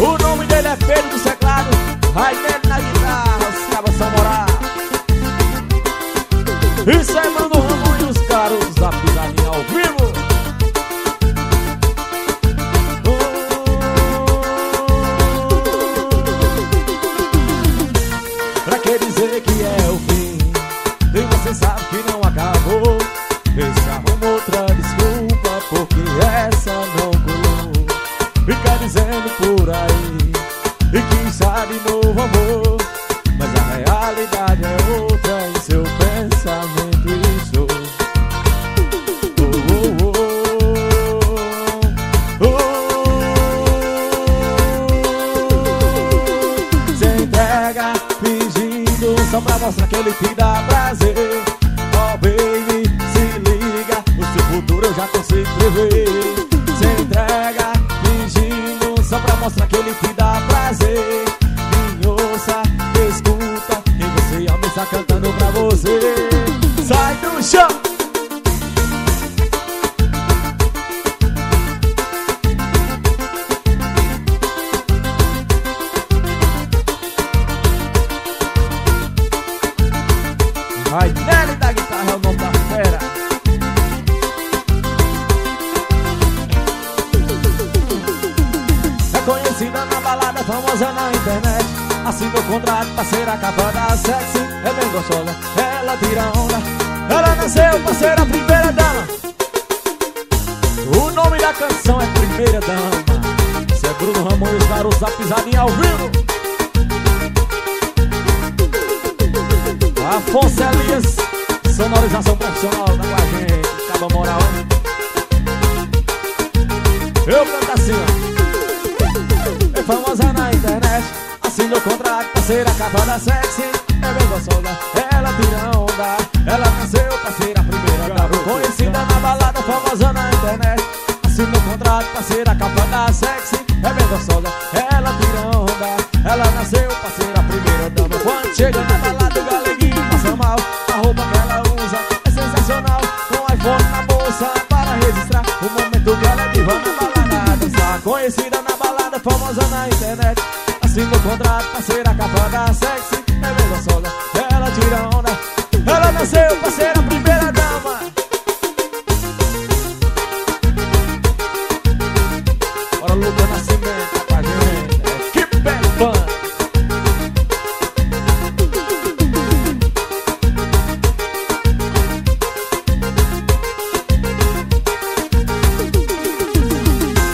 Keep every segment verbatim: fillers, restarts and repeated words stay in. O nome dele é Pedro do Teclado, Raimundo na guitarra, os cabas são morar. Isso é Bruno Ramos e os Garotos da Pisadinha ao vivo. Oh, pra que dizer que é o fim? E você sabe que não acabou. Esse arruma outra desculpa, porque essa não colou. Fica dizendo por aí e quem sabe novo amor, mas a realidade é outra em seu pensamento. Isso. Oh, oh, oh, oh. Se entrega fingindo só pra mostrar que ele te dá prazer. Oh baby, se liga, o seu futuro eu já consigo prever. Se entrega fingindo só pra mostrar que ele te dá prazer. Me ouça, escuta, e você ama está cantando pra você. Sai do chão. Vai dele da guitarra, é o nome da fera. É conhecida na balada, famosa na internet. Assinou contrato pra ser a capa da sexy. É bem gostosa, ela tira onda. Ela nasceu pra ser a primeira dama. O nome da canção é Primeira Dama. Isso é Bruno Ramos e os Garotos da Pisadinha ao vivo. Afonso Elias, sonorização profissional da Guarani, acaba moral. Eu canto assim, ó. É famosa na internet, assinou contrato pra ser a capa da sexy. É bem gostosa, ela tira onda, ela nasceu pra ser a primeira dama. Conhecida na balada, famosa na internet, assinou contrato pra ser a capa da sexy. É bem gostosa, ela tira onda, ela nasceu pra ser a primeira dama. Quando chega na balada, galera, a roupa que ela usa é sensacional. Com iPhone na bolsa para registrar o momento que ela é viva na balada. Está conhecida na balada, famosa na internet. Assinou contrato pra ser a capa da sexy. É bem gostosa, ela tira onda, ela nasceu pra ser a primeira dama. Bora Luca Nascimento pra gente. Que bela.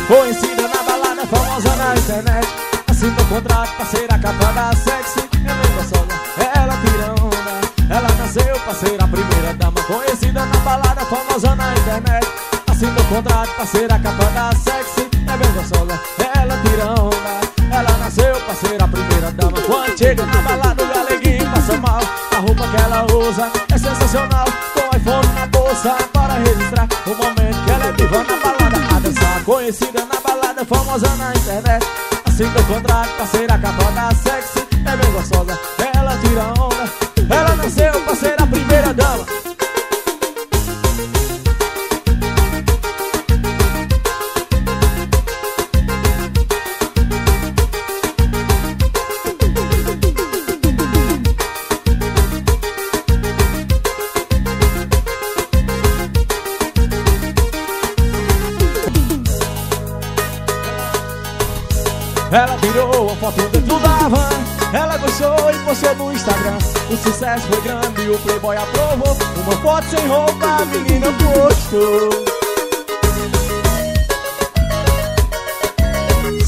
Conhecida na balada, famosa na internet. Assinou contrato pra ser a capa da sexy. É bem gostosa, ela tira onda, ela nasceu pra ser a primeira dama. Conhecida na balada, famosa na internet. Assinou contrato pra ser a capa da sexy. É bem gostosa, ela tira onda, ela nasceu pra ser a primeira dama. Quando chega na balada, o galeguinho passa mal. A roupa que ela usa é sensacional. Com iPhone na bolsa para registrar o momento que ela é viva na balada. Conhecida na balada, famosa na internet. Assinou contrato pra ser a capa da sexy. É bem gostosa, ela tira onda, ela nasceu pra ser a primeira dama. Ela tirou a foto dentro da van, ela gostou e postou no Instagram. O sucesso foi grande e o playboy aprovou. Uma foto sem roupa, a menina postou.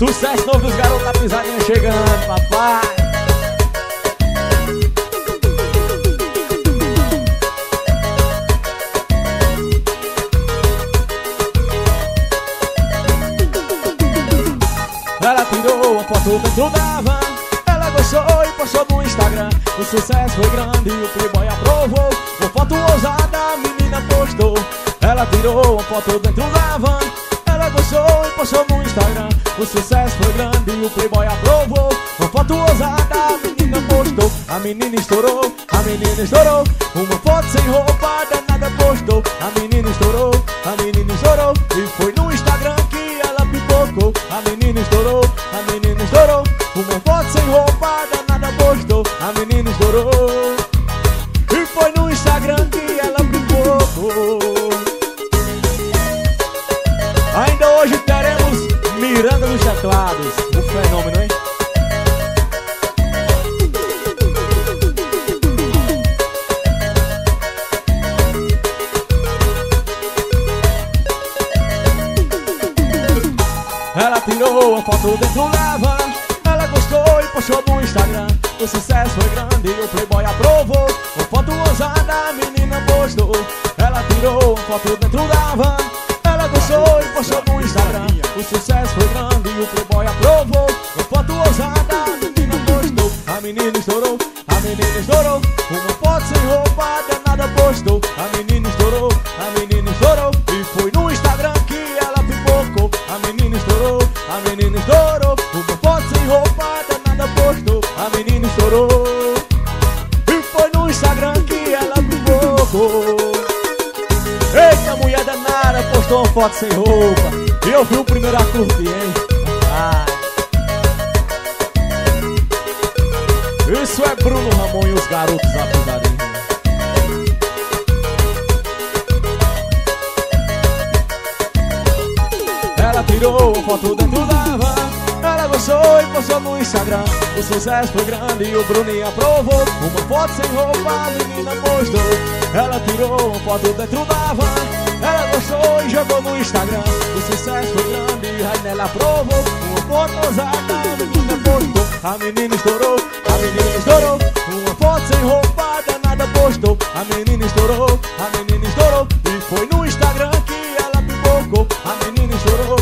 Sucesso novo dos Garotos da Pisadinha chegando, papai. Ela tirou a foto dentro da van, ela gostou e postou no Instagram. O sucesso foi grande e o playboy aprovou. Uma foto ousada, a menina postou. Ela tirou a foto dentro da van, ela gostou e postou no Instagram. O sucesso foi grande e o playboy aprovou. Uma foto ousada, a menina postou. A menina estourou, a menina estourou. Uma foto sem roupa, danada postou. A menina estourou, a menina estourou. E foi no Instagram que ela pipocou. ficou, a menina estourou, a menina estourou. O meu voto sem roupa, danada postou, a menina estourou. E foi no Instagram que ela ficou. Ainda hoje teremos Miranda dos Teclados, o fenômeno, hein? Tirou a foto dentro da van, ela gostou e postou no Instagram. O sucesso foi grande e o Playboy aprovou. Uma foto ousada a menina postou. Ela tirou a foto dentro da van, ela gostou e postou no Instagram. O sucesso foi grande e o Playboy aprovou. Uma foto ousada a menina postou. A menina estourou, a menina estourou. Uma foto sem roupa danada postou. A menina estourou, a menina estourou. E foi no Instagram que ela pipocou. A menina estourou, a menina estourou, uma foto sem roupa danada postou. A menina estourou e foi no Instagram que ela pipocou. Eita, mulher danada, postou uma foto sem roupa e eu fui o primeiro a curtir, hein? Ah. Isso é Bruno Ramos e os Garotos da Pisadinha. Ela tirou a foto dentro da van, ela gostou e postou no Instagram. O sucesso foi grande e o Bruninho aprovou. Uma foto sem roupa a menina postou. Ela tirou a foto dentro da van, ela gostou e jogou no Instagram. O sucesso foi grande e Rainela aprovou. Uma foto ousada a menina postou. A menina estourou, a menina estourou. Uma foto sem roupa danada postou. A menina estourou, a menina estourou. E foi no Instagram que ela pipocou. A menina estourou,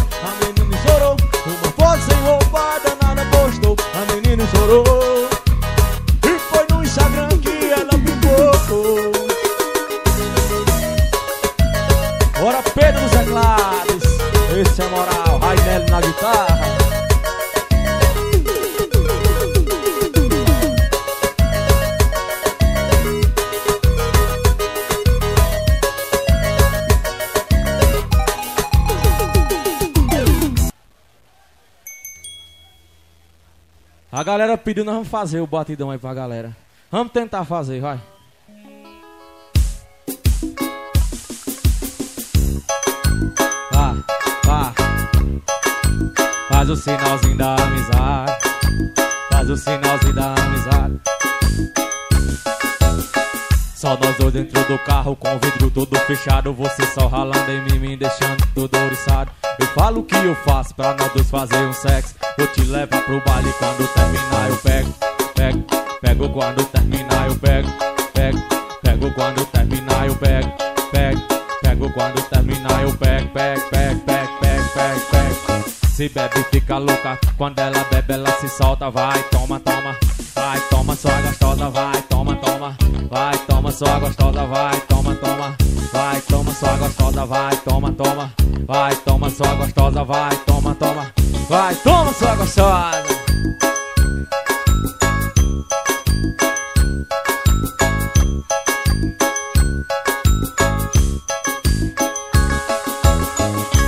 estourou, e foi no Instagram que ela pipocou. Ora Pedro dos Teclados, esse é moral, Rainel na guitarra. A galera pediu, nós vamos fazer o batidão aí pra galera. Vamos tentar fazer, vai. Vá, vá. Faz o sinalzinho da amizade. Faz o sinalzinho da amizade. Só nós dois dentro do carro com o vidro todo fechado. Você só ralando em mim, me deixando todo oriçado. Eu falo o que eu faço pra nós dois fazer um sexo. Eu te levo pro baile quando terminar eu pego. Pego, pego quando terminar eu pego. Pego, pego quando terminar eu pego. Pego, pego quando terminar eu pego. Pego, pego, pego, pego, pego, pego. Se bebe fica louca, quando ela bebe ela se solta. Vai, toma, toma, vai, toma só a gostosa. Vai, toma, toma, vai, toma só a gostosa. Vai, toma, toma, vai, toma só a gostosa. Vai, toma, toma, vai, toma só a gostosa. Vai, toma, toma, vai, toma sua gostosa.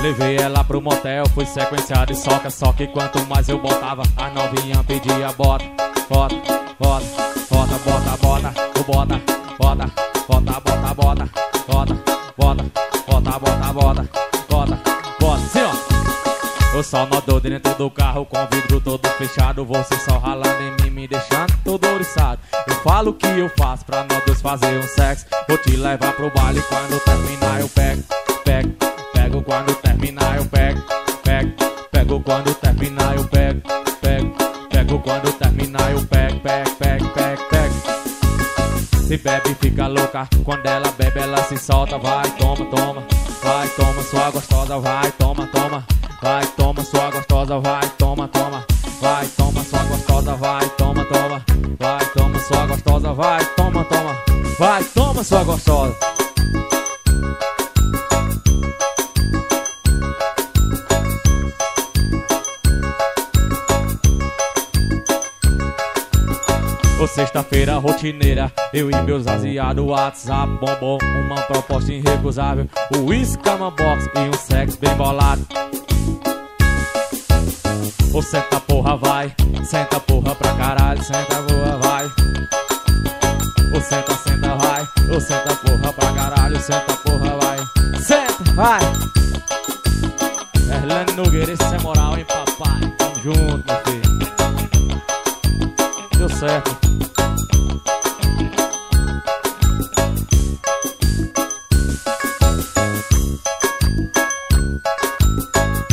Levei ela pro motel, fui sequenciado e soca. Só que quanto mais eu botava, a novinha pedia bota, bota, bota, bota, bota, bota, bota, bota, bota, bota, bota, bota, bota, bota, bota, bota, bota, bota, sim, ó. Eu só nós dois dentro do carro com o vidro todo fechado. Você só ralando em mim, me deixando todo oriçado. Eu falo o que eu faço pra nós dois fazer um sexo. Vou te levar pro baile quando terminar eu pego. Pego, pego quando terminar eu pego. Pego, pego quando terminar eu pego. Pego, pego quando terminar eu pego. Pego, pego, pego, pego. Se bebe fica louca, quando ela bebe ela se solta. Vai, toma, toma, vai, toma sua gostosa. Vai, toma, toma, vai, toma sua gostosa, vai, toma, toma, vai, toma sua gostosa, vai, toma, toma, vai, toma sua gostosa, vai, toma, toma, vai, toma sua gostosa. Ô, sexta-feira rotineira, eu e meus aziados, WhatsApp bombom, uma proposta irrecusável, o uísque, cama box e um sexo bem bolado. Ô, senta porra vai, senta porra pra caralho, senta porra vai. Ô, senta, senta vai, ô, senta porra pra caralho, senta porra vai. Senta, vai. Erlan Nogueira, isso é moral, hein papai. Tamo junto, meu filho. Deu certo.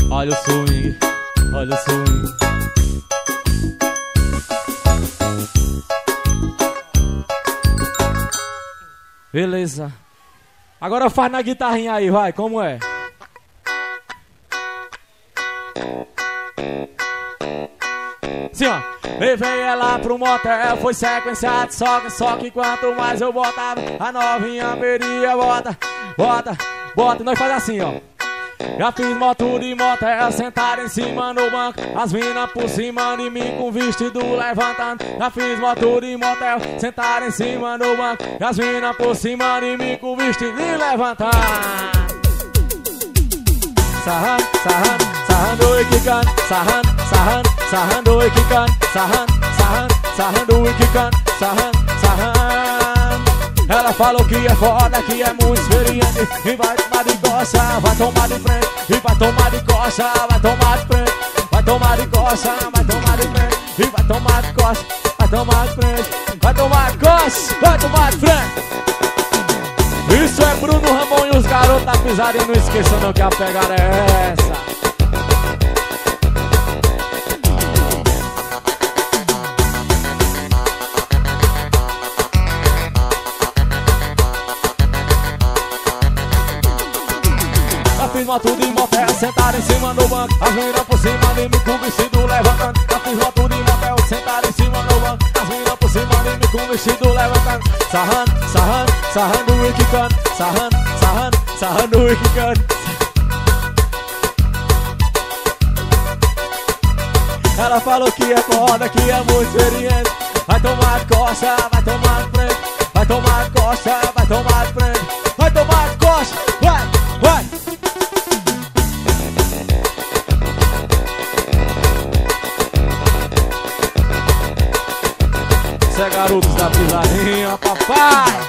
Olha o swing, olha o swing. Beleza. Agora faz na guitarrinha aí, vai, como é? Sim, ó. E veio ela pro motel, foi sequenciado, só que, só que quanto mais eu botava, a novinha meria, bota, bota, bota. Nós faz assim, ó. Já fiz moto de motel, sentar em cima no banco, as minas por cima de mim com vestido levantando. Já fiz moto de motel, sentar em cima no banco, as minas por cima de mim com vestido levantando. Sarrando, sarrando, sarrando e quicando, sarrando, sarrando, sarrando e quicando, sarrando, sarrando, sarrando e quicando, sarrando, sarrando. Ela falou que é foda, que é muito experiente, e vai tomar de coxa, vai tomar de frente, e vai tomar de coxa, vai tomar de frente, vai tomar de coxa, vai tomar de frente, e vai tomar de coxa, vai tomar de frente, vai tomar de coxa, vai tomar de frente. Isso é Bruno Ramos e os Garotos da Pisadinha, não esqueçam não que a pegada é essa. Já fiz moto de motel, sentar em cima do banco, as minas por cima de mim com vestido levantando. Já fiz moto de motel, sentar em cima do banco, as minas por cima de mim com vestido levantando. Sarrando, sarrando, sarrando e quicando, sarrando, sarrando, sarrando e quicando. Ela falou que é foda, que é muito experiente, vai tomar de coxa, vai tomar de frente, vai tomar de coxa, vai tomar de frente, vai tomar de coxa, vai, vai. Garotos da Pisadinha, papai!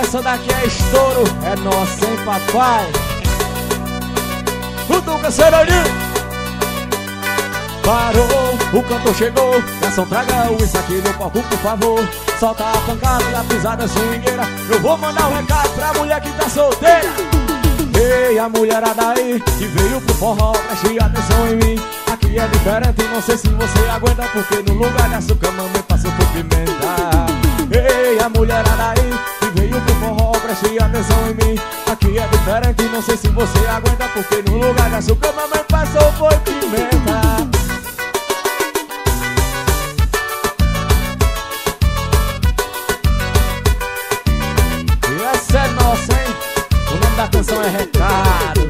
Essa daqui é estouro, é nossa, hein, papai? Futuca, Seroninho! Parou, o cantor chegou, garçom traga o uísque aqui no palco, por favor. Solta a pancada da pisada swingueira, eu vou mandar um recado pra mulher que tá solteira. Ei, a mulherada aí, que veio pro forró, preste atenção em mim. Aqui é diferente, não sei se você aguenta, porque no lugar de açúcar mamãe passou por pimenta. Ei, a mulherada aí, que veio pro forró, preste atenção em mim. Aqui é diferente, não sei se você aguenta, porque no lugar de açúcar mamãe passou por pimenta. A canção é recado.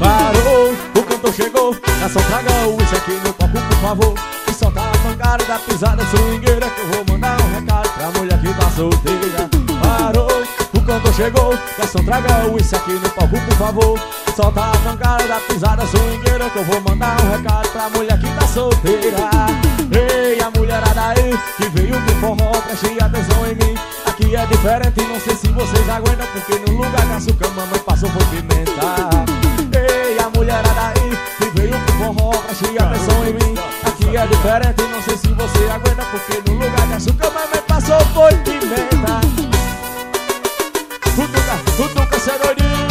Parou, o cantor chegou, garçom traga o uísque aqui no palco, por favor. E solta a pancada da pisada swingueira, que eu vou mandar um recado pra mulher que tá solteira. Parou, o cantor chegou, garçom traga o uísque aqui no palco, por favor. Solta a pancada da pisada swingueira, que eu vou mandar um recado pra mulher que tá solteira. Ei, a mulherada aí, que veio pro forró, preste atenção em mim. Aqui é diferente, não sei se vocês aguentam, porque no lugar da açúcar mamãe passou por pimenta. Ei, a mulherada aí, que veio pro forró, preste atenção em mim. Aqui é diferente, não sei se você aguenta, porque no lugar da açúcar mamãe passou por pimenta. Tutuca, tutuca, seroninho.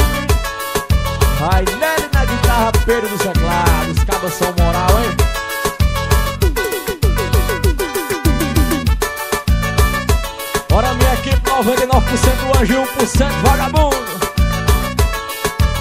Ai, Nelly na guitarra, Pedro dos teclados, cabas são moral, hein? Bora minha equipe, noventa e nove por cento anjo, um por cento vagabundo.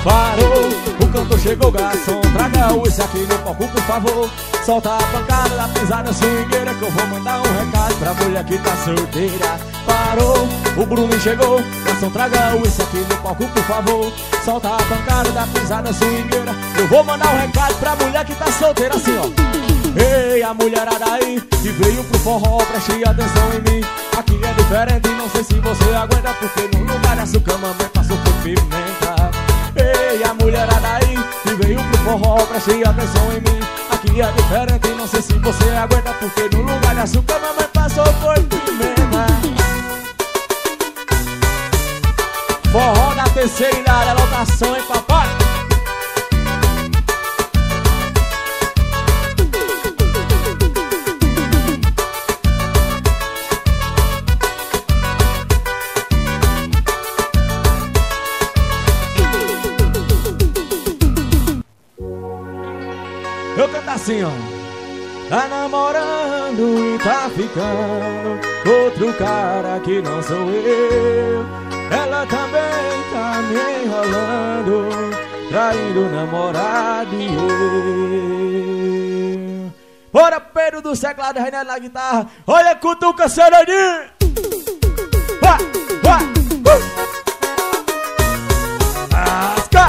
Parou, o cantor chegou, garçom, traga o uísque aqui no palco, por favor. Solta a pancada da pisada swingueira, que eu vou mandar um recado pra mulher que tá solteira. parou, o Bruno chegou. Garçom, traga o uísque aqui no palco, por favor. Solta a pancada da pisada swingueira. Eu vou mandar um recado pra mulher que tá solteira assim, ó. Ei, a mulherada aí que veio pro forró, preste atenção em mim. Aqui é diferente, não sei se você aguenta, porque no lugar dessa cama me passou por pimenta. Ei, a mulherada aí que veio pro forró, preste atenção em mim. Aqui é diferente, não sei se você aguenta, porque no lugar dessa cama me passou por pimenta. Forró da terceira idade, lotação, hein, papai? Eu canto assim, ó. Tá namorando e tá ficando outro cara que não sou eu. Ela também tá me enrolando, traindo o namorado e eu. Bora, Pedro do teclado, Reinaldo na guitarra. Olha, cutuca, sereninha. Vai, vai, uh. Asca.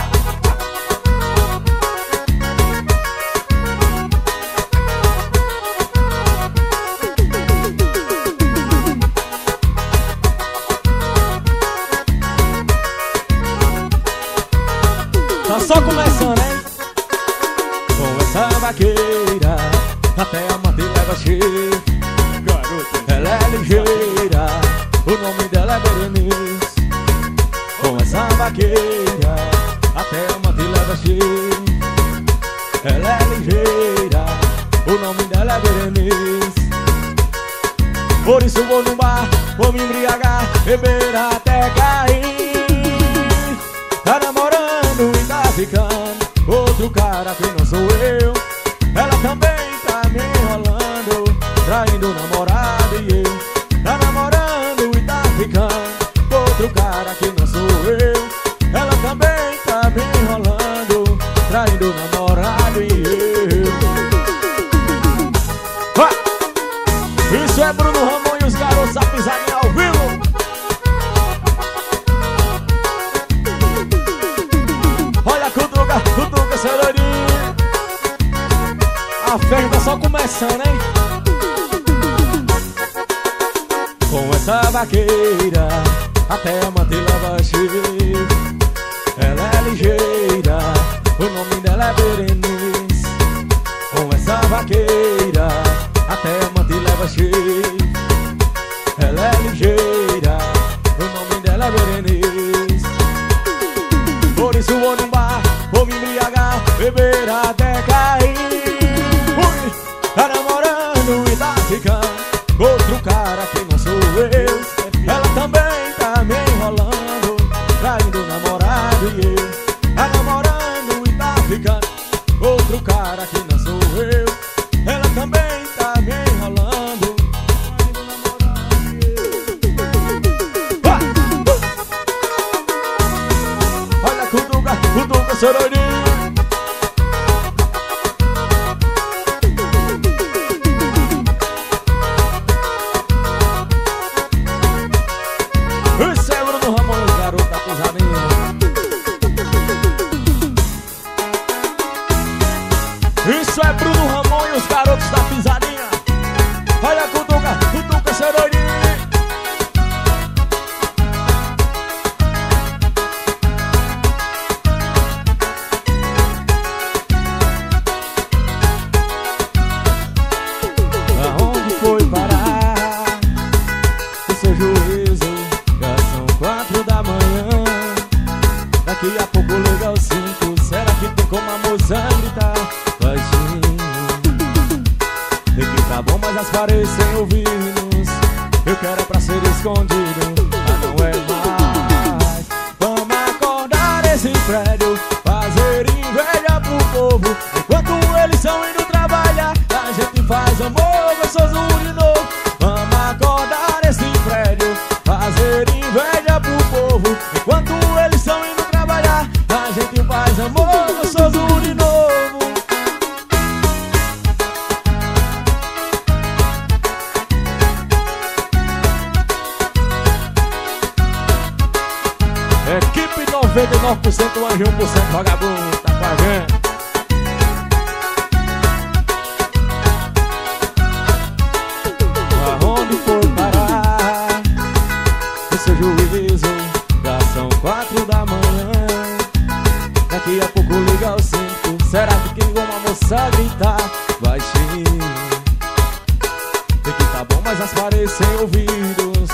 Só começando, hein? Com essa vaqueira até a madeira vai cheia. Garota, ela é ligeira, o nome dela é Berenice. Com essa vaqueira até a madeira vai cheia. Ela é ligeira, o nome dela é Berenice. Por isso vou no bar, vou me embriagar, beber até cair. Tá namorando e tá ficando outro cara que não sou eu. Ela também tá me enrolando, traindo o namorado e eu. Tá namorando e tá ficando outro cara que não sou eu. Ela também tá me enrolando, traindo o namorado e eu. Ah! Isso é Bruno Ramos e os Garotos da Pisadinha ao vivo. A festa tá só começando, hein? Com essa vaqueira até a mantela vai cheia. Ela é ligeira, o nome dela é Berenice. Com essa vaqueira até a mantela vai cheia. Ela é ligeira, o nome dela é Berenice. Por isso vou num bar, vou me embriagar, beber até cair. Tá namorando e tá ficando outro cara que não sou eu. Ela também tá me enrolando, traindo o namorado e eu. Tá namorando e tá ficando outro cara que não sou eu. Ela também tá me enrolando, traindo o namorado e eu. Olha a cutuca, cutuca, sororinha. menos de um por cento vagabundo tá pagando. Aonde for parar o seu juízo? Já são quatro da manhã. Daqui a pouco liga o cinco. Será que quem vê uma moça gritar baixinho? Tem que tá bom, mas as paredes sem ouvidos.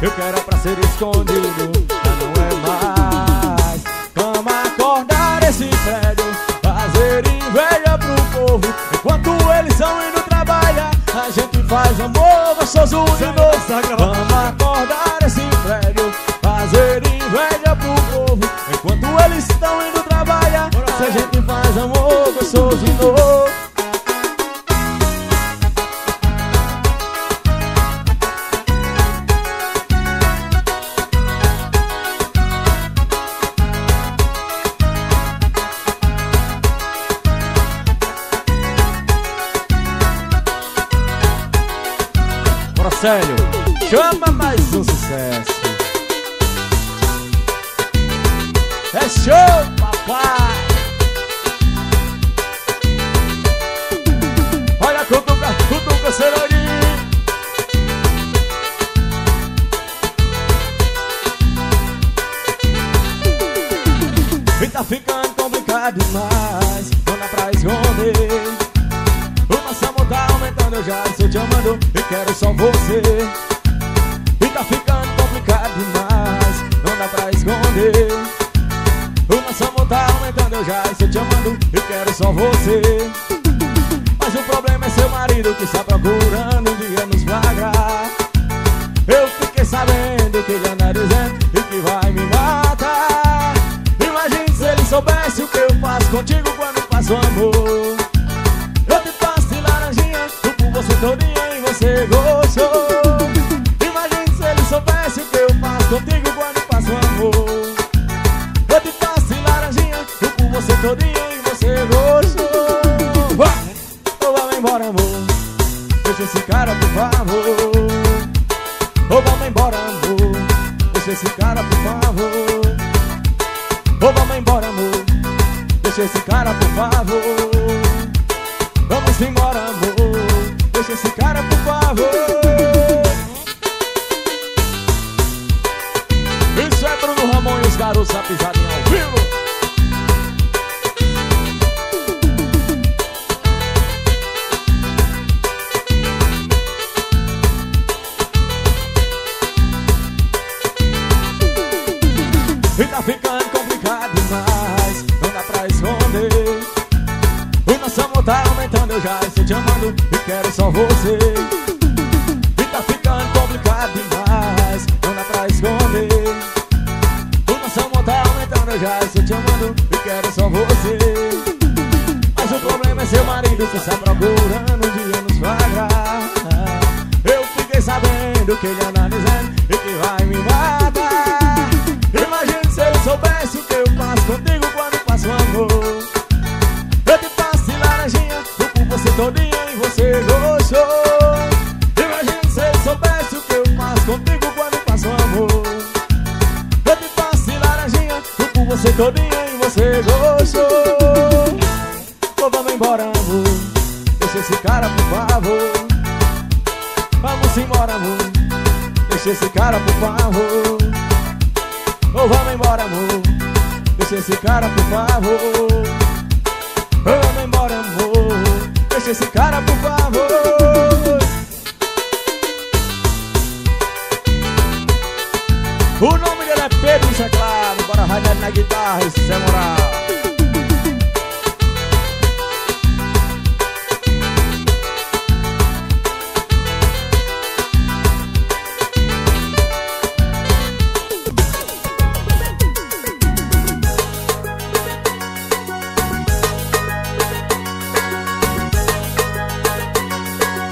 Eu quero é pra ser escondido. Já não é mais como acordar esse prédio, fazer inveja pro povo. Enquanto eles estão indo trabalhar, a gente faz amor gostoso de novo. Vamos acordar esse prédio, fazer inveja pro povo. Enquanto eles estão indo trabalhar, se a gente faz amor gostoso de novo. Sério, chama mais um sucesso. É show, papai. Olha a cutuca, cutuca, Celourinho. E tá ficando complicado demais, não dá pra esconder. Tá aumentando, eu já estou te amando e quero só você. E tá ficando complicado demais, não dá pra esconder. O nosso amor tá aumentando, eu já estou te amando e quero só você. Mas o problema é seu marido que está procurando um dia nos flagrar. Eu fiquei sabendo que ele anda dizendo e que vai me matar. Imagine se ele soubesse o que eu faço contigo quando faço amor. Você todinha e você gostou. Imagine se ele soubesse o que eu faço contigo quando faço amor. Eu te faço em laranjinha, eu com você todinha e você gostou. Vai, ou vamos embora, amor. Deixa esse cara, por favor. Ou vamos embora, amor. Deixa esse cara, por favor. Ou vamos embora, amor. Deixa esse cara, por favor. Vamos embora, amor. Deixa esse cara, por favor. Isso é Bruno Ramos e os Garotos da Pisadinha ao vivo. E tá ficando complicado demais, não dá pra esconder. O nosso amor tá aumentando, eu já estou te amando e quero só você. E tá ficando complicado demais, não dá pra esconder. O nosso amor tá aumentando, eu já estou te amando e quero só você. Mas o problema é seu marido que está procurando um dia nos flagrar. Eu fiquei sabendo que ele anda dizendo e que vai me matar. Imagine se eu soubesse o que eu faço contigo quando faço amor. Você todinha e você gostou. Imagina se eu soubesse o que eu faço contigo quando faço amor. Eu te faço de laranjinha, eu com você todinha e você gostou. Ou vamos embora, amor. Deixa esse cara, por favor. Vamos embora, amor. Deixa esse cara, por favor. Ou vamos embora, amor. Deixa esse cara, por favor. Ou vamos embora, amor. Deixa esse cara, por favor. O nome dele é Pedro, isso é claro. Bora radiar na guitarra, isso é moral.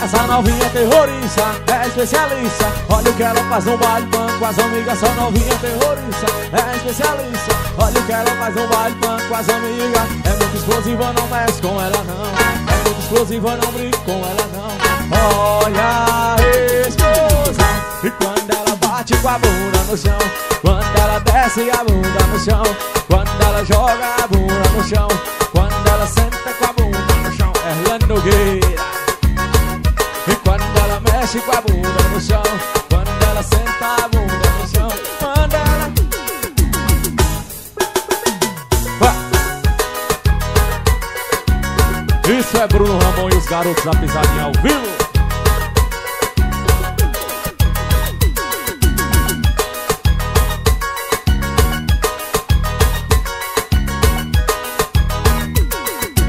Essa novinha terrorista, é especialista. Olha o que ela faz no baile funk com as amigas. Essa novinha terrorista, é especialista. Olha o que ela faz no baile funk com as amigas. É muito explosiva, não mexe com ela não. É muito explosiva, não brinca com ela não. Olha a esposa, e quando ela vai bate com a bunda no chão, quando ela desce a bunda no chão, quando ela joga a bunda no chão, quando ela senta com a bunda no chão, Erlan Nogueira. E quando ela mexe com a bunda no chão, quando ela senta a bunda no chão, quando ela... Isso é Bruno Ramos e os Garotos da Pisadinha ao vivo.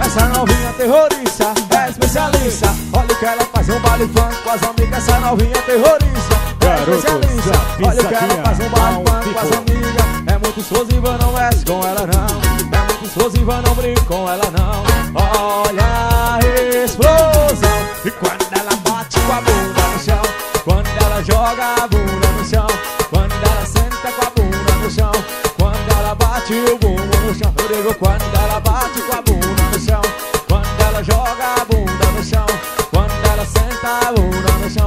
Essa novinha terrorista é especialista. Olha o que ela faz, um baile funk com as amigas. Essa novinha terrorista é especialista. Olha o que ela faz, um baile funk com as amigas. É muito explosiva, não mexe com ela não. É muito explosiva, não brinca com ela não. Olha a explosão. E quando ela bate com a bunda no chão, quando ela joga a bunda no chão, quando ela senta com a bunda no chão, quando ela bate o bumbum no chão, eu digo, quando ela bate com a bunda no chão, quando ela joga a bunda no chão, quando ela senta a bunda no chão,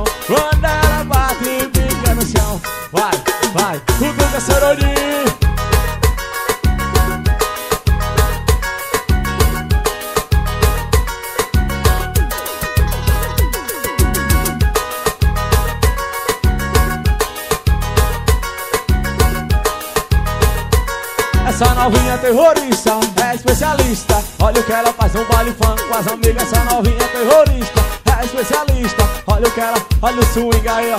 quando ela bate e fica no chão. Vai, vai, tudo que é seroninho. Essa novinha terrorista é especialista. Olha o que ela faz, um baile funk com as amigas. Essa novinha terrorista é especialista. Olha o que ela, olha o swing aí, ó.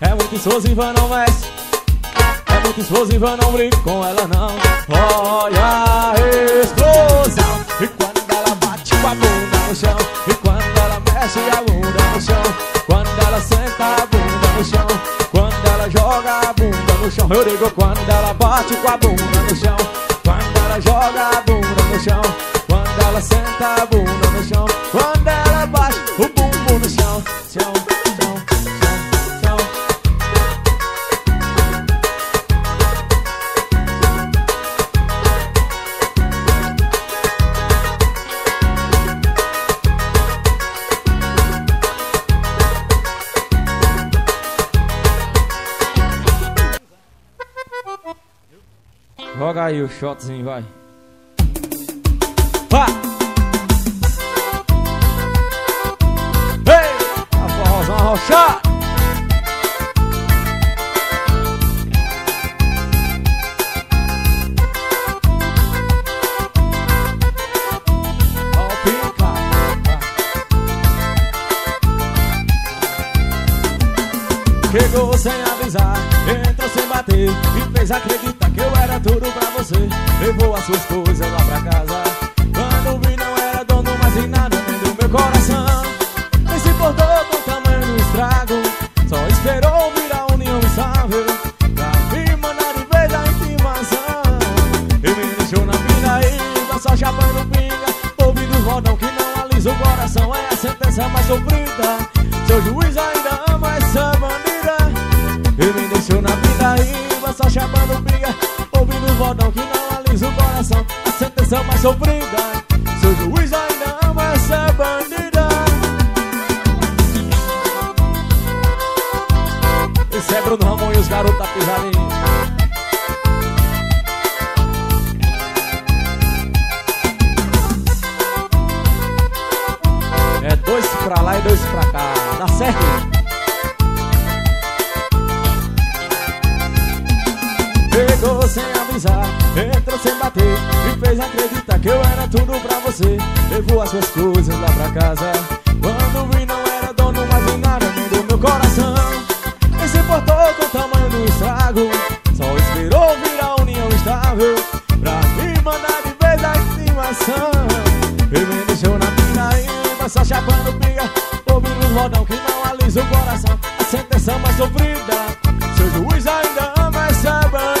É muito explosiva, não mexe. É muito explosiva, não brinca com ela não. Olha a explosão. E quando ela bate com a bunda no chão, e quando ela mexe a bunda no chão, quando ela senta a bunda no chão, quando ela joga a bunda no chão, eu digo, quando ela bate com a bunda no chão, quando ela joga a bunda no chão, quando ela senta a bunda no chão, quando ela bate o bumbum no chão, chão, chão, chão, chão. Joga aí o shotzinho, vai. Vai! Ei! A forrozão arrochada! Ó o pica! Chegou sem avisar, entrou sem bater e fez acreditar que eu era tudo pra você. Levou as suas coisas lá pra casa. Quando vi não era dono mais de nada, nem do meu coração. Nem se importou com o tamanho do estrago. Só esperou virar união estável pra me mandar de vez a intimação. E me deixou na pindaíba, só chapando pinga, ouvindo o rodão que não alisa o coração. É a sentença mais sofrida, seu juiz ainda ama essa bandida. E me deixou na pindaíba, só chapando pinga, ouvindo o rodão que não alisa o coração. A sentença mais sofrida, seu juiz ainda ama essa bandida. Esse é Bruno Ramos e os Garotos da Pisadinha. É dois pra lá e dois pra cá, dá certo? Chegou sem avisar, entrou sem bater e fez acreditar que eu era tudo pra você. Levou as suas coisas lá pra casa. Quando vi não era dono mais de nada, nem do meu coração. Nem se importou com o tamanho do estrago. Só esperou virar união estável pra me mandar de vez a intimação. E me deixou na pindaíba, só chapando pinga, ouvindo o rodão que não alisa o coração. A sentença mais sofrida, seu juiz ainda ama essa bandida.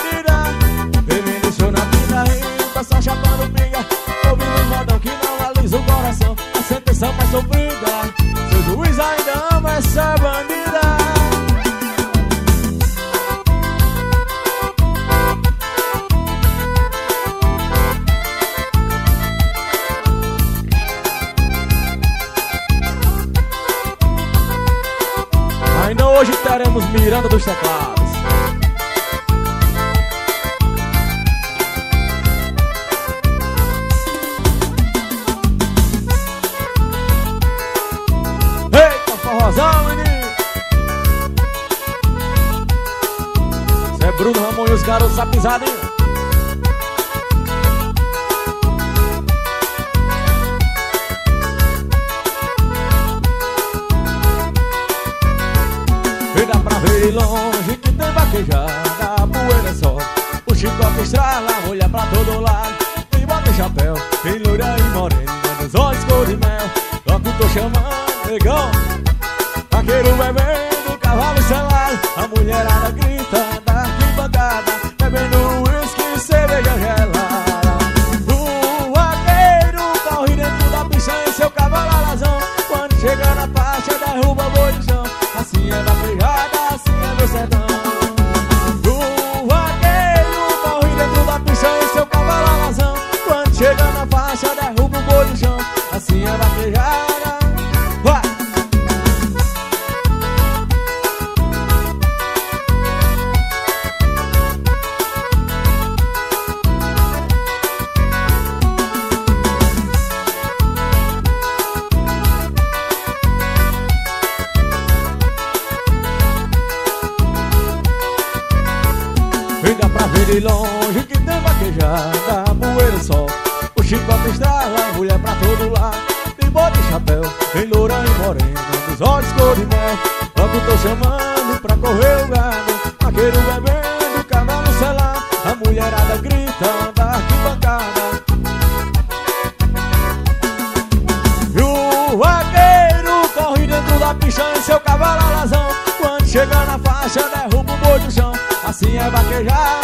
Ele me deixou na pindaíba, só chapando pinga, ouvindo o rodão que não alisa o coração. A sentença mais sofrida, seu juiz ainda ama essa bandida. Ainda hoje teremos Miranda dos Teclados. os garotos da pisadinha. E dá pra ver longe que tem vaquejada, a poeira é só, o chicote estrala, olha pra todo lado. E bota o chapéu, tem loira e morena, nos olhos cor de mel. Logo tô chamando, negão, vaqueiro bebendo, cavalo selado. A mulherada grita na arquibancada, bebendo uísque e cerveja gelada. O vaqueiro corre dentro da pisanha, seu cavalo alazão. Quando chega na faixa, derruba o boi no chão. Assim é na pejada, assim é no sertão. O vaqueiro corre dentro da pisanha, seu cavalo alazão. Quando chega na faixa, derruba o boi no chão. Assim é na pejada. De longe que tem vaquejada, poeira sol, o chicote estrala, mulher pra todo lado. Tem bota e chapéu, tem loura e morena, dos olhos cor de mel. Logo tô chamando pra correr o gado, vaqueiro bebendo, cavalo selado. A mulherada grita da arquibancada. E o vaqueiro corre dentro da pisanha, seu cavalo alazão. Quando chega na faixa, derruba o boi do chão. Assim é vaquejar.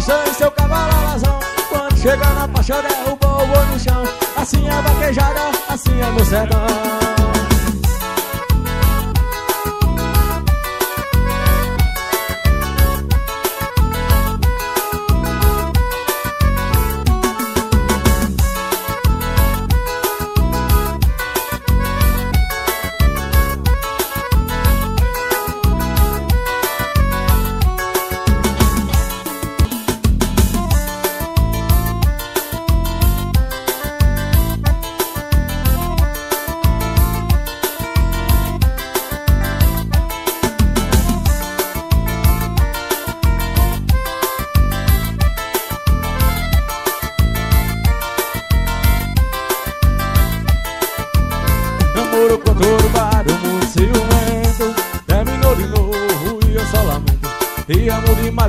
E seu cavalo alazão, quando chega na paixão, derruba o boi no chão. Assim é vaquejada, assim é no sertão.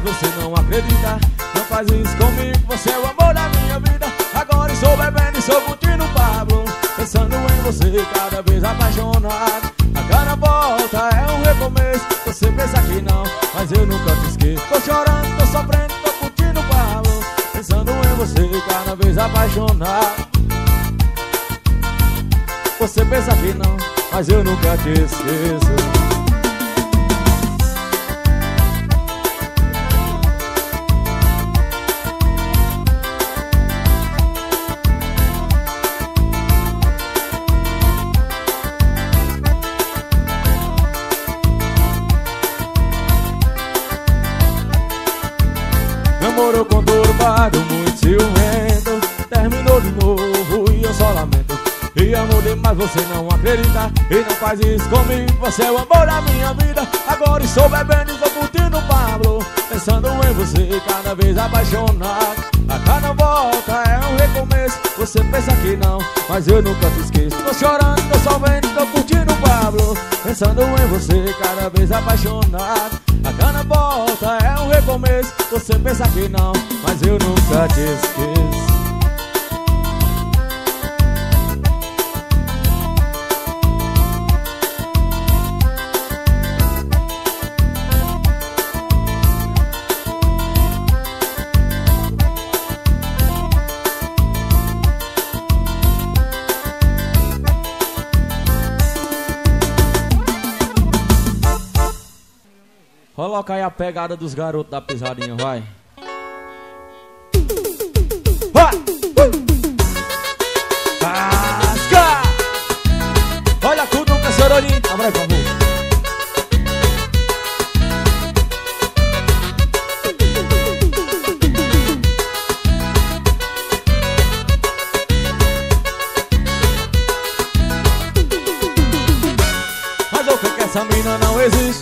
Você não acredita, não faz isso comigo, você é o amor da minha vida. Agora estou bebendo, estou curtindo o Pablo, pensando em você, cada vez apaixonado. A cada volta é um recomeço, você pensa que não, mas eu nunca te esqueço. Tô chorando, tô sofrendo, tô curtindo o Pablo, pensando em você, cada vez apaixonado. Você pensa que não, mas eu nunca te esqueço. Namorou conturbado, muito ciumento, terminou de novo e eu só lamento. E amor demais, você não acredita, e não faz isso comigo, você é o amor da minha vida. Agora estou bebendo e estou curtindo o Pablo, pensando em você, cada vez apaixonado. A cada volta é um recomeço, você pensa que não, mas eu nunca te esqueço. Tô chorando, tô sofrendo, tô curtindo o Pablo, pensando em você, cada vez apaixonado. A cada volta é um recomeço, você pensa que não, mas eu nunca te esqueço. Coloca aí a pegada dos garotos da pisadinha, vai. Vai! Casca! Olha tudo, caçarolinho. Abra aí, por favor. Mas o que que essa mina não é? não existe.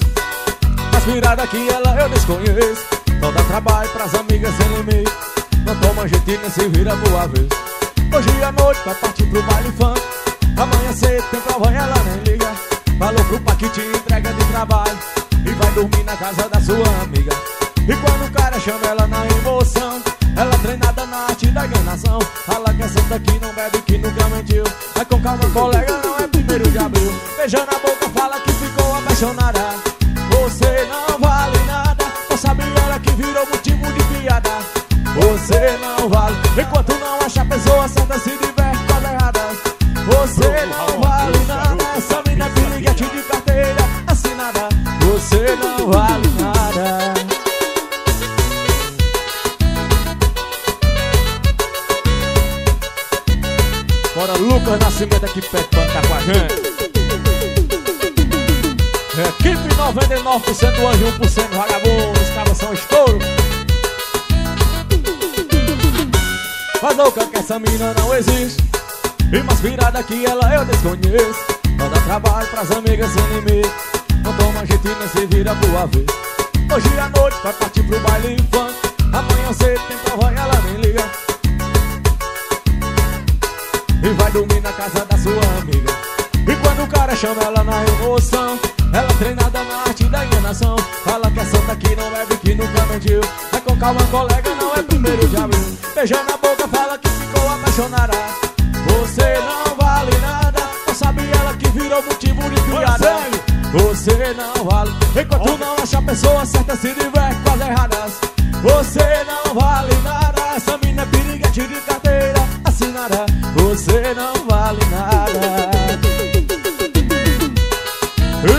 As viradas que ela eu desconheço. Não dá trabalho pras amigas sem limite. Não toma jeitinho nem se vira do avesso. Hoje à noite vai partir pro baile funk. Amanhã cedo tem prova e ela nem liga. Falou pro paquete entrega de trabalho e vai dormir na casa da sua amiga. E quando o cara chama ela na emoção, ela treinada na arte da enganação. Fala que é santa, que não bebe, que nunca mentiu. Vai com calma, colega, não é primeiro de abril. Beijando a boca, fala que ficou apaixonada. Você não vale nada, não sabe ela que virou motivo de piada. Você não vale, enquanto não acha a pessoa santa, se diverte com a errada. Você não vale nada, essa mina é piriguete de carteira assinada. Você não vale nada. Bora, Lucas Nascimento aqui perto pra estar com a gente. Equipe noventa e nove por cento do anjo, um por cento do vagabundo. Os cabos são estouro. Mas louca que essa mina não existe. E mais virada que ela eu desconheço. Não dá trabalho pras amigas sem limite. Não toma jeito nem se vira pro avesso. Hoje à noite vai partir pro baile funk. Amanhã cedo tem prova e ela nem liga. E vai dormir na casa da sua amiga. E quando o cara chama ela na emoção, ela treinada na arte da enganação. Fala que é santa, que não bebe, que nunca mentiu. Vai com calma, colega, não é primeiro de abril. Beijando a boca, fala que ficou apaixonada. Você não vale nada, não sabe ela que virou motivo de piada. Você não vale, enquanto não acha a pessoa certa, se diverte com as erradas. Você não vale nada, essa mina é piriguete de carteira assinada. Você não vale nada.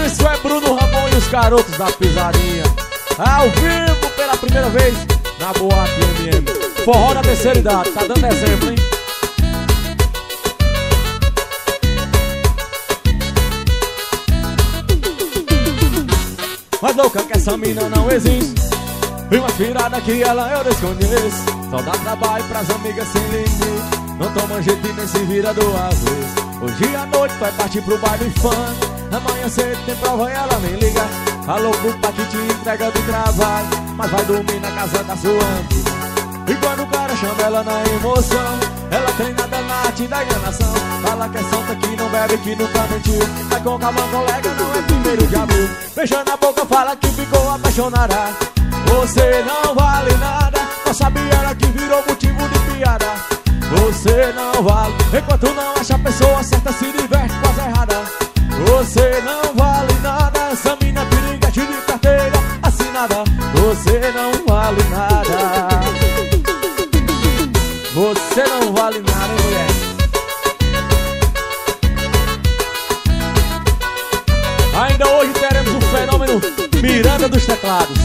Isso é Bruno Ramos e os Garotos da Pisadinha, ao vivo pela primeira vez na Boate M M. Forró da terceira idade, tá dando exemplo, hein? Mas louca que essa mina não existe. E uma virada que ela eu desconheço. Só dá trabalho pras amigas sem limite. Não toma jeito e nem se vira do avesso. Hoje à noite vai partir pro baile funk. Amanhã cedo tem prova e ela nem liga. Falou pro paquete entrega do trabalho, mas vai dormir na casa da sua amiga. E quando o cara chama ela na emoção, ela treinada na arte da enganação. Fala que é santa, que não bebe, que nunca mentiu. Vai com calma, colega, não é primeiro de abril. Beijando a boca, fala que ficou apaixonada. Você não vale nada, não sabe ela que virou motivo de piada. Você não vale, enquanto não acha a pessoa certa, se diverte com as erradas. Você não vale nada, essa mina é piriguete de carteira assinada. Você não vale nada. Você não vale nada, hein, mulher? Ainda hoje teremos o fenômeno Miranda dos Teclados.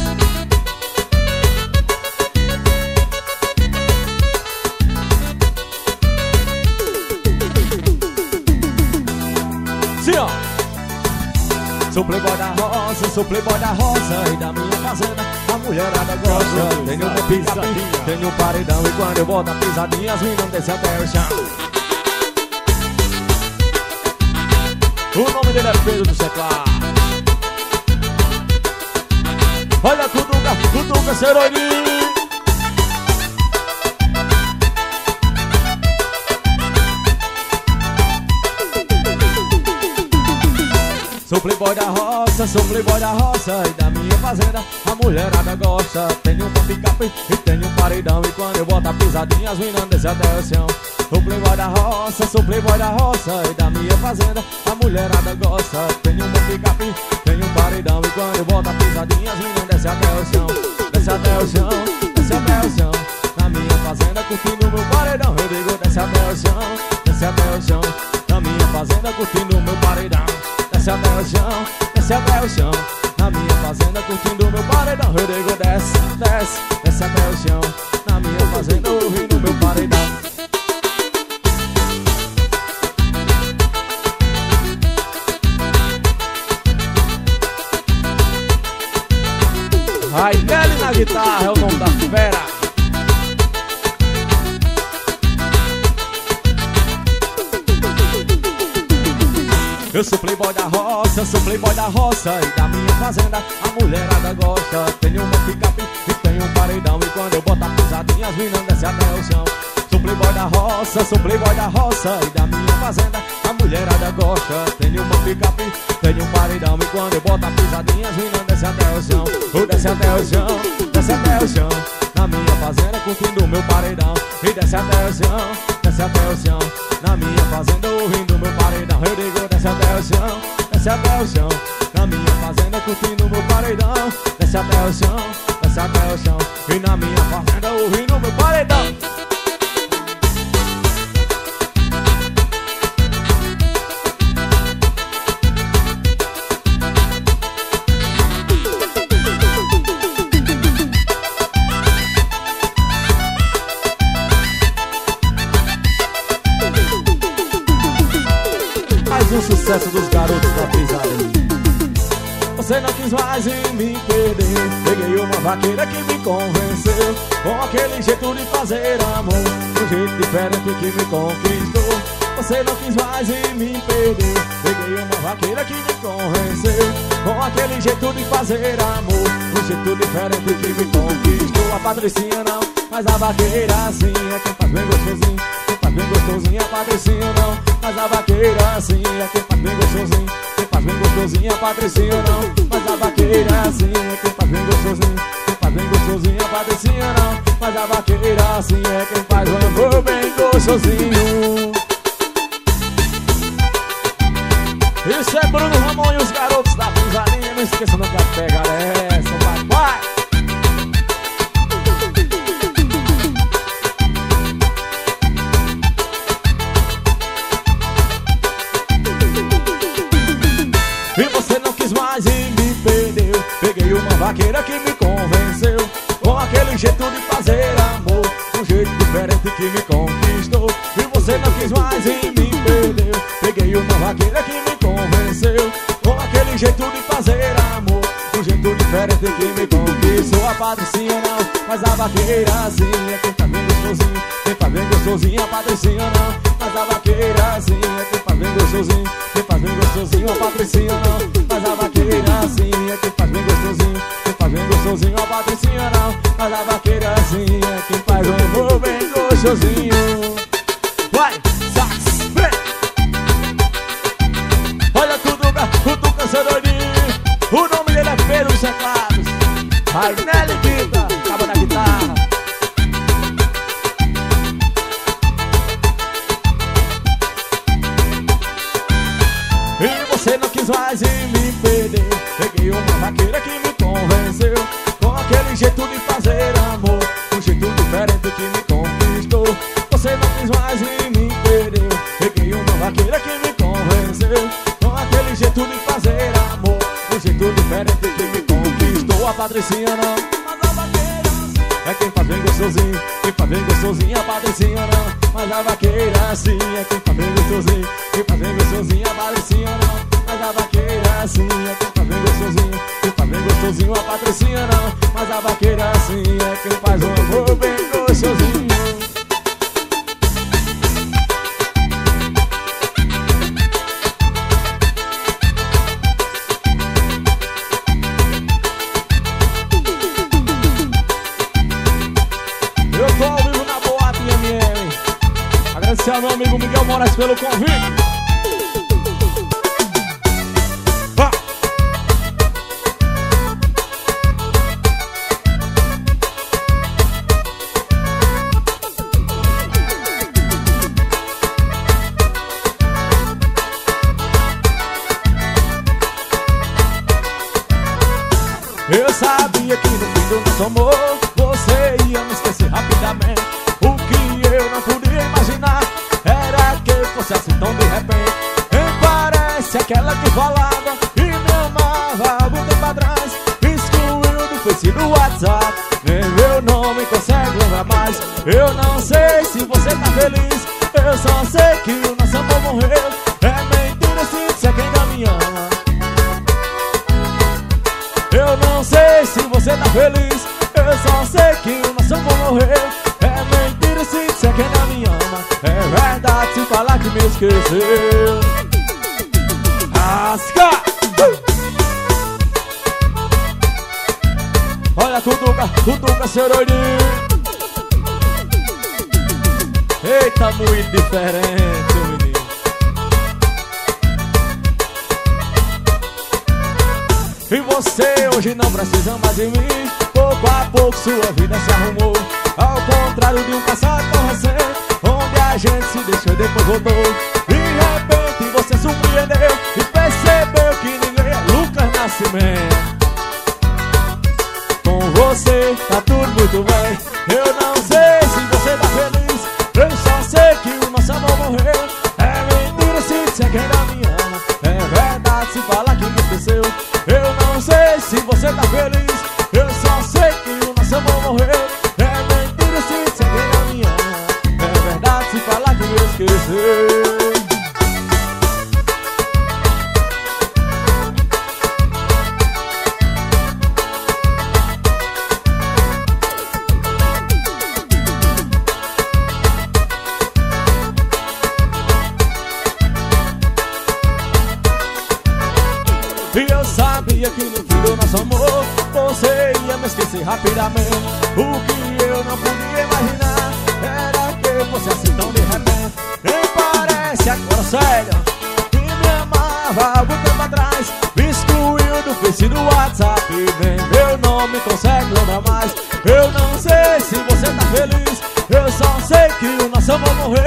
Sou playboy da roça, sou playboy da roça e da minha fazenda a mulherada gosta. Tenho uma pisadinha, tenho um paredão e quando eu boto a pisadinha as minas descem até o chão. O nome dele é Pedro do Seclar. Olha Cutuca, Cutuca Seroini. Sou playboy da roça, sou playboy da roça e da minha fazenda a mulherada gosta. Tenho uma picape e tenho um paredão e quando eu boto a pisadinha as minas descem até o chão. Sou playboy da roça, sou playboy da roça e da minha fazenda a mulherada gosta. Tenho uma picape, tenho um paredão e quando eu boto a pisadinha as minas descem até o chão. Desce até o chão, desce até o chão. Na minha fazenda curtindo meu paredão, eu digo desce até o chão, desce até o chão. Na minha fazenda curtindo meu paredão. Desce até o chão, desce até o chão. Na minha fazenda curtindo meu paredão, eu digo desce, desce, desce até o chão. Na minha fazenda ouvindo meu paredão. Rainelli na guitarra é o nome da fera. Eu sou playboy da roça, sou playboy da roça e da minha fazenda a mulherada gosta. Tenho uma picape e tenho um paredão e quando eu boto a pisadinha as minas descem até o chão. Sou playboy da roça, sou playboy da roça e da minha fazenda a mulherada gosta. Tenho uma picape, tenho um paredão e quando eu boto a pisadinha as minas descem até o chão. Oh, desce até o chão, desce até o chão, na minha fazenda curtindo o meu paredão. E desce até o chão, desce até o chão, na minha fazenda ouvindo meu paredão. Eu digo desce até o chão, desce até o chão, na minha fazenda curtindo meu paredão. Desce até o chão, desce até o chão, e na minha fazenda ouvindo meu paredão. Sucesso dos garotos da pisadinha. Você não quis mais e me perder. Peguei uma vaqueira que me convenceu, com aquele jeito de fazer amor, um jeito diferente que me conquistou. Você não quis mais e me perder. Peguei uma vaqueira que me convenceu, com aquele jeito de fazer amor, um jeito diferente que me conquistou. A Patricinha não, mas a vaqueira sim, é quem faz bem gostosinho, quem faz bem gostosinho. A Patricinha não, mas a vaqueira sim, é quem faz bem gostosinho, quem faz bem gostosinha. Patricinha não, mas a vaqueira sim, é quem faz bem gostosinho, quem faz bem gostosinha. Patricinha não, mas a vaqueira sim, é quem faz o amor bem gostosinho. Isso é Bruno Ramos e os garotos da Pisadinha. Não esqueça nunca de pegar essa, vai, vai! E você não quis mais e me perdeu. Peguei uma vaqueira que me convenceu, com aquele jeito de fazer amor, um jeito diferente que me conquistou. E você não quis mais e me perdeu. Peguei uma vaqueira que me convenceu, com aquele jeito de fazer amor, um jeito diferente que me conquistou. A Patricinha não, mas a vaqueira sim, é quem tá bem gostosinho, quem tá bem gostosinho. A Patricinha não, mas a vaqueira sim, é quem tá bem gostosinho, quem faz bem gostosinho. A Patricinha não, mas a vaqueira assim, é quem faz bem gostosinho, quem faz bem gostosinho. A Patricinha não, mas a vaqueira assim, é quem faz o amor bem gostosinho. Vai, sax, vem! Olha tudo, cutuca, seu doidinho. O nome dele é Pedro dos Teclados, Rainelli Guita, acaba da guitarra. E você não quis mais e me perdeu. Peguei uma vaqueira que me convenceu, com aquele jeito de fazer amor, um jeito diferente que me conquistou. Você não quis mais e me perdeu. Peguei uma vaqueira que me convenceu, com aquele jeito de fazer amor, um jeito diferente que me conquistou. A Patricinha não, mas a vaqueira sim, é quem faz bem gostosinho, quem faz bem gostosinho. A Patricinha não, mas a vaqueira sim, é quem faz bem gostosinho, quem faz bem gostosinho. A Patricinha não, mas a vaqueira sim, é quem faz bem gostosinho, quem faz bem gostosinho. A Patricinha não, mas a vaqueira sim, é quem faz o amor bem gostosinho. Agradecer ao meu amigo Miguel Moraes pelo convite. Ah. Eu sabia que no fim do nosso amor você ia me esquecer rapidamente. O que eu não podia imaginar era que fosse assim tão de repente. E parece aquela que falava e me amava algum tempo atrás, excluiu do Face e do WhatsApp, nem meu nome consegue lembrar mais. Eu não sei se você tá feliz, eu só sei que o nosso amor morreu. É mentira se disser que ainda me ama. Eu não sei se você tá feliz, eu só sei que o nosso amor morreu. É mentira se disser que ainda me ama, é verdade se falar que me esqueceu. lascar. Olha tutuca, tutuca, seroninho. Eita, muito diferente, menino. E você hoje não precisa mais de mim. Pouco a pouco sua vida se arrumou, ao contrário de um passado tão recente, onde a gente se deixou e depois voltou. De repente você surpreendeu e percebeu que ninguém é Lucas Nascimento. Com você tá tudo muito bem, eu não sei se você tá feliz. Eu só sei que o nosso amor morreu. É mentira se disser que ainda me ama, é verdade se falar que me esqueceu. Eu não sei se você tá feliz, eu só sei que o nosso amor morreu. É mentira se disser que ainda me ama, é verdade se falar que me esqueceu. Que no fim do nosso amor você ia me esquecer rapidamente. O que eu não podia imaginar era que fosse assim tão de repente. Nem parece agora sério que me amava algum tempo atrás. Me excluiu do Face e do WhatsApp, nem meu nome consegue lembrar mais. Eu não sei se você tá feliz, eu só sei que o nosso amor morreu.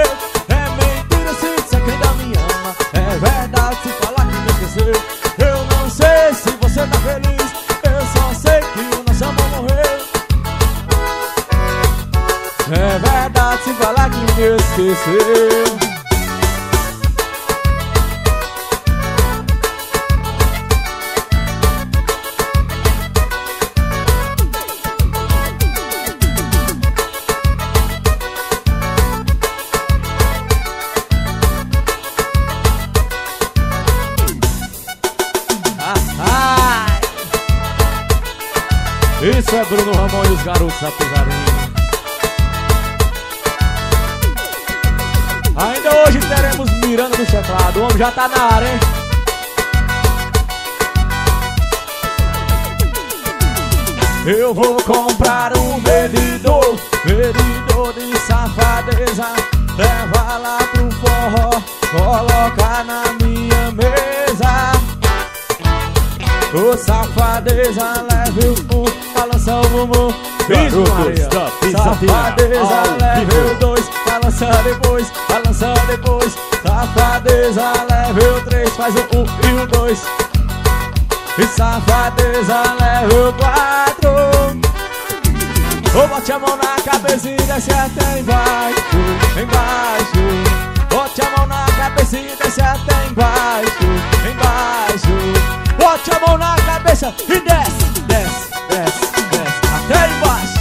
É mentira se disser que ainda me ama, é verdade se falar que me esqueceu. Eu não sei se você tá feliz, eu só sei que o nosso amor morreu. É verdade se falar que me esqueceu. Isso é Bruno Ramos e os Garotos da Pisadinha. Ainda hoje teremos Miranda do teclado, o homem já tá na área, hein? Eu vou comprar um medidor, medidor de safadeza, levar lá pro forró, colocar na minha mesa. Ô safadeza, leve o um, balança o bumbum. Garotos da Pisadinha. Safadeza, leve o dois, balança depois, balança depois. Safadeza, leve o três, faz o um e o dois. E safadeza, leve o quatro. Ou bote a mão na cabeça e desce até embaixo, embaixo. Bote a mão na cabeça e desce até embaixo, embaixo. Bote a mão na cabeça e desce, desce, desce, desce, até embaixo.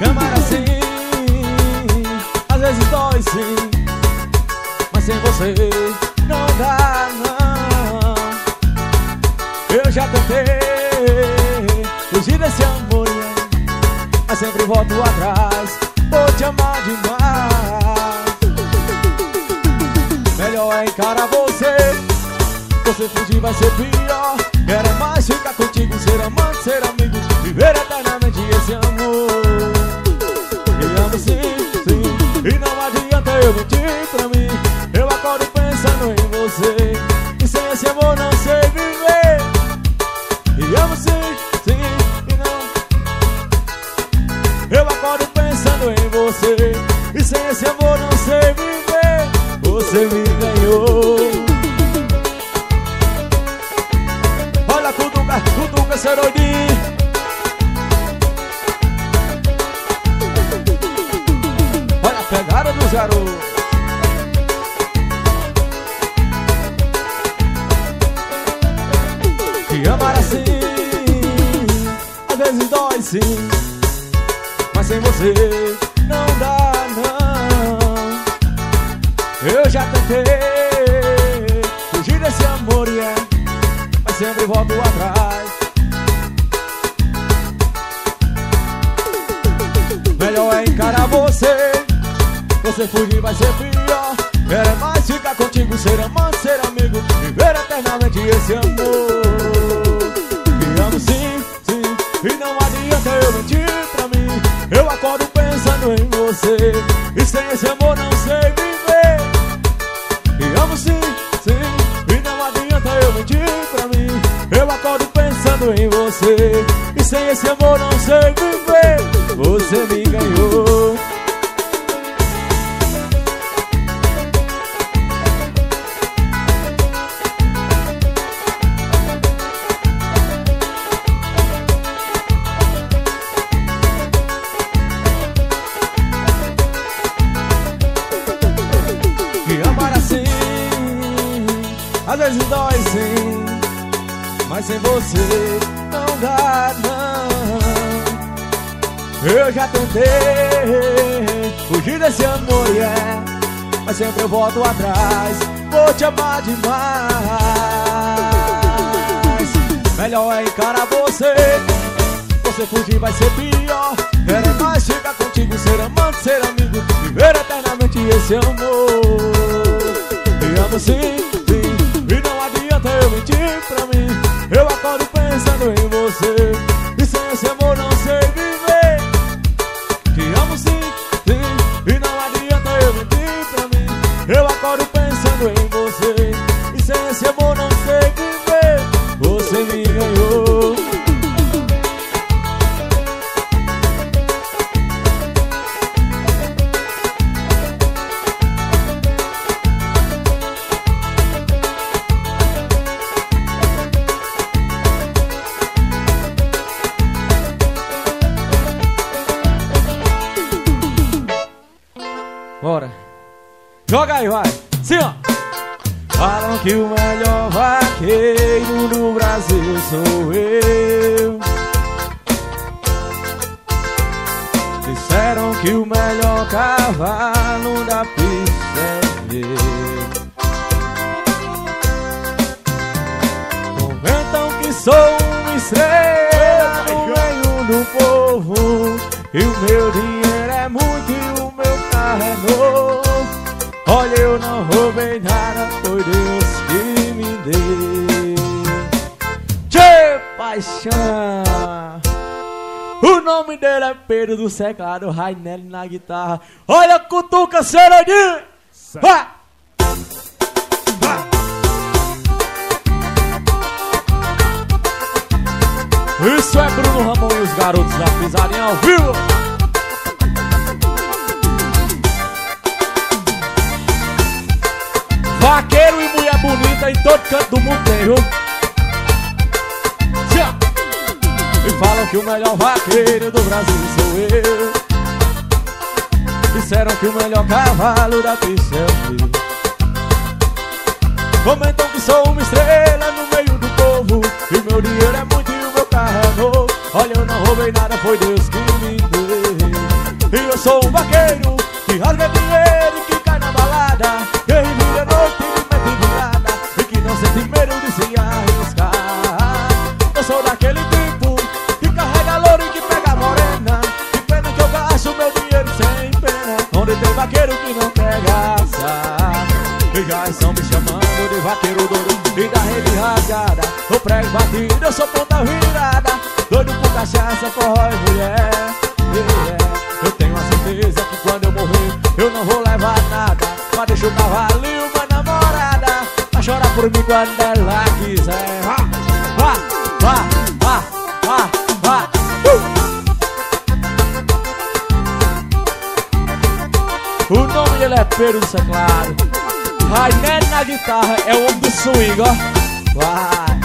Câmara sim, às vezes dói sim, mas sem você não dá não. Eu já tentei fugir desse amor, mas sempre volto atrás. Vou te amar demais. Melhor é encarar você, você fugir vai ser pior. Quero mais ficar contigo, ser amante, ser amigo, viver eternamente esse amor. Eu amo sim, sim, e não adianta eu mentir pra mim. Eu acordo pensando em você, e sem esse amor não sei viver. Eu amo sim, sim, e não. Eu acordo pensando em você, e sem esse amor não sei viver. Você me ganhou. Olha, cutuca, cutuca, seroidinho. Olha a pegada do garoto. Te amar assim, às vezes dói sim, mas sem você não dá não. Eu já tentei fugir desse amor, yeah, mas sempre volto atrás. Melhor é encarar você, você fugir vai ser pior. Quero mais ficar contigo, ser amante, ser amigo, viver eternamente esse amor. Me amo sim, sim, e não adianta eu mentir pra mim. Eu acordo pensando em você, e sem esse amor não sei viver. Eu amo sim, sim, e não adianta eu mentir pra mim. Eu acordo pensando em você, e sem esse amor não sei viver. Você me ganhou. Às vezes dói sim, mas sem você não dá não. Eu já tentei fugir desse amor, yeah, mas sempre eu volto atrás. Vou te amar demais. Melhor é encarar você, você fugir vai ser pior. Quero mais ficar contigo, ser amante, ser amigo, viver eternamente esse amor. Te amo sim, eu mentir pra mim. Eu acordo pensando em você, e sem esse amor não sei viver. Te amo sim, sim, e não adianta eu mentir pra mim. Eu acordo pensando em você, e sem esse amor não sei viver. Você me ganhou. Joga aí, vai. Sim, ó. Falam que o melhor vaqueiro do Brasil sou eu. Disseram que o melhor cavalo da pista é eu. Comentam que sou uma estrela no meio do povo, e o meu dinheiro é muito e o meu carro é novo. Olha, eu não roubei nada, foi Deus que me deu. Tchê, paixão. O nome dele é Pedro do Seclado, Rainel na guitarra. Olha, cutuca, sereninha. Vai! Vai! Isso é Bruno Ramos e os Garotos da Pisadinha ao vivo. Vaqueiro e mulher bonita em todo canto do mundo tem, viu? E falam que o melhor vaqueiro do Brasil sou eu. Disseram que o melhor cavalo da pista é eu. Comentam que sou uma estrela no meio do povo, e o meu dinheiro é muito e o meu carro é novo. Olha, eu não roubei nada, foi Deus que me deu. E eu sou um vaqueiro que rasga dinheiro e que cai na balada, que vive a noite e mete virada, e que não sente medo de se arriscar. Eu sou daquele tipo que carrega louro e que pega morena. Que pena que eu gasto meu dinheiro sem pena, onde tem vaqueiro que não quer gastar. E já estão me chamando de vaqueiro doido e da rede rasgada. No prego batido eu sou ponta virada, doido por cachaça, forró e mulher. Eu tenho a certeza que quando eu morrer eu não vou levar nada, mas deixa o cavalo e uma namorada pra chorar por mim quando ela quiser. Vá, vá, vá, vá, vá, vá. O nome dele é Pedro do Seclado, Rainé na guitarra, é o homem do swing, ó. Vai.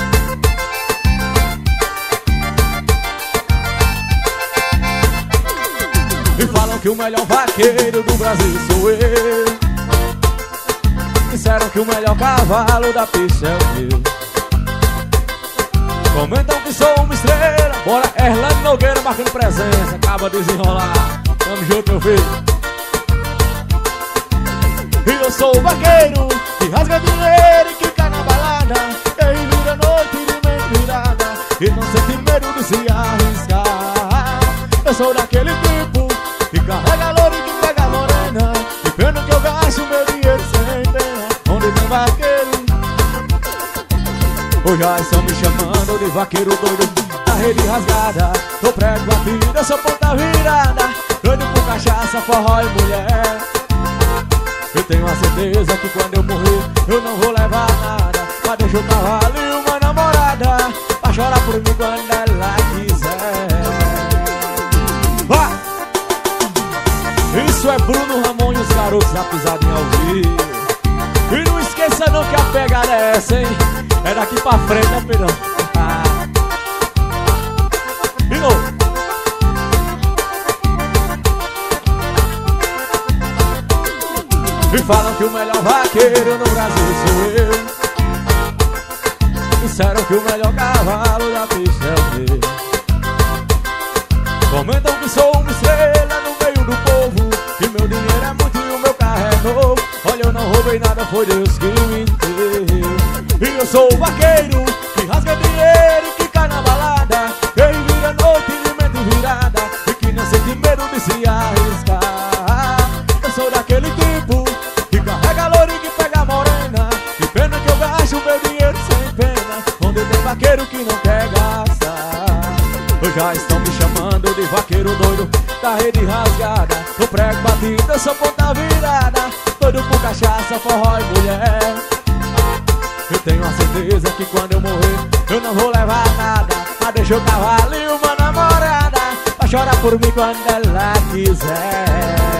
E falam que o melhor vaqueiro do Brasil sou eu. Disseram que o melhor cavalo da pista é o meu. Comentam que sou uma estrela. Bora, Erlan Nogueira marcando presença. Acaba de desenrolar. Tamo junto, meu filho. E eu sou o vaqueiro que rasga dinheiro e que cai na balada, que vira noite de mentirada, e não sente medo de se arriscar. Eu sou daquele tipo que carrega louro e que pega morena. E pena que eu gasto meu dinheiro sem pena, onde tem vaqueiro. Hoje já estão me chamando de vaqueiro doido, da rede rasgada, do prego batido, eu sou ponta virada, doido por cachaça, forró e mulher. Eu tenho a certeza que quando eu morrer eu não vou levar nada, mas deixa o cavalo e uma namorada pra chorar por mim quando ela quiser. Vai! Isso é Bruno Ramon e os Garotos da Pisadinha ao vivo. E não esqueça não que a pegada é essa, hein? É daqui pra frente, né, Pedrão? Ah. De novo. E falam que o melhor vaqueiro no Brasil sou eu. Disseram que o melhor cavalo da pista é meu. Comentam que sou uma estrela no meio do povo, que meu dinheiro é muito e o meu carro é novo. Olha, eu não roubei nada, foi Deus que me deu. E eu sou o vaqueiro que rasga dinheiro e que cai na balada, que vira noite de mente virada, e que não sente medo de se arriscar. Eu sou daquele tipo que carrega louro e que pega morena. Que pena que eu gasto meu dinheiro sem pena, onde tem vaqueiro que não quer gastar. Hoje já estão me chamando de vaqueiro doido, da rede rasgada, no prego batido, eu sou ponta virada, doido por cachaça, forró e mulher. Eu tenho a certeza que quando eu morrer eu não vou levar nada, mas deixa o cavalo e uma namorada pra chorar por mim quando ela quiser.